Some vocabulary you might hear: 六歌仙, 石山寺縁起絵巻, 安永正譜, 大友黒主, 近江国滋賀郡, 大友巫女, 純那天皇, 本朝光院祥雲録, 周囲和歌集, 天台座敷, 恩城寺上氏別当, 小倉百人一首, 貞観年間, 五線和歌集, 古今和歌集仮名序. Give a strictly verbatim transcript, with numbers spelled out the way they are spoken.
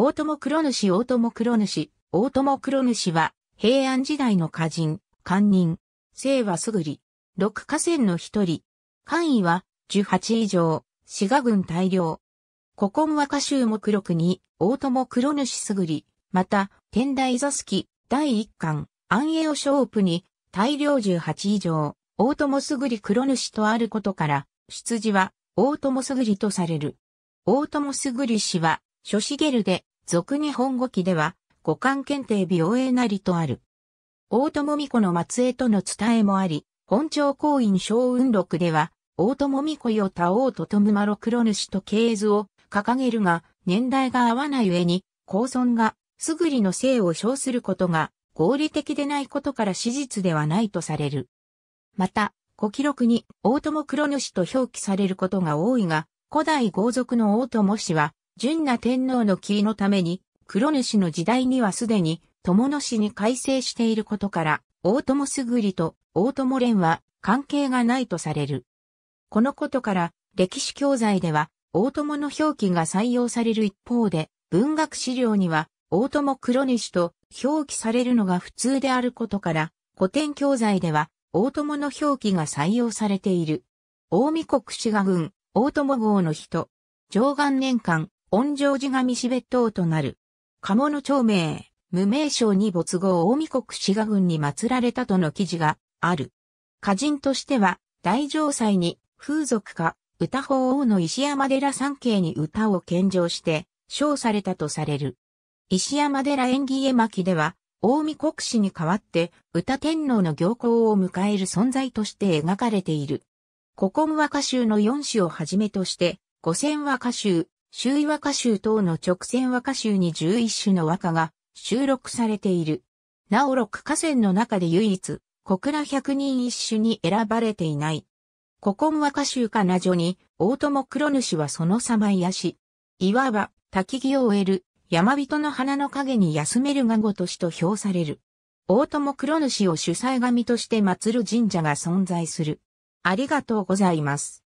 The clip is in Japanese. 大友黒主大友黒主、大友黒主は、平安時代の歌人、官人、姓はすぐり、六歌仙の一人、官位は、十八以上、滋賀郡大領。古今和歌集目録に、大友黒主すぐり、また、天台座敷、第一巻、安永正譜に、大領十八以上、大友すぐり黒主とあることから、出自は、大友すぐりとされる。大友すぐり氏は、諸子ゲルで、俗日本語記では、五官検定美応永なりとある。大友巫女の末裔との伝えもあり、本朝光院祥雲録では、大友巫女よ多王ととむまろ黒主と系図を掲げるが、年代が合わない上に、公孫が、すぐりの姓を称することが、合理的でないことから史実ではないとされる。また、古記録に、大友黒主と表記されることが多いが、古代豪族の大友氏は、純那天皇の忌のために、黒主の時代にはすでに、友の氏に改姓していることから、大友すぐりと大友蓮は関係がないとされる。このことから、歴史教材では、大友の表記が採用される一方で、文学資料には、大友黒主と表記されるのが普通であることから、古典教材では、大友の表記が採用されている。近江国滋賀郡。大友郷の人、貞観年間、恩城寺上氏別当となる。鴨の町名、無名称に没後近江国滋賀郡に祀られたとの記事がある。歌人としては、大城祭に風俗歌、歌法王の石山寺三景に歌を献上して、賞されたとされる。石山寺縁起絵巻では、近江国氏に代わって歌天皇の行幸を迎える存在として描かれている。古今和歌集のよん種をはじめとして、五線和歌集、周囲和歌集等の直線和歌集にじゅういっ種の和歌が収録されている。なお六歌仙の中で唯一、小倉百人一首に選ばれていない。古今和歌集かなじょに、大友黒主はそのさまいやし。いわば、焚木を終える、山人の花の陰に休めるがごとしと評される。大友黒主を主催神として祀る神社が存在する。ありがとうございます。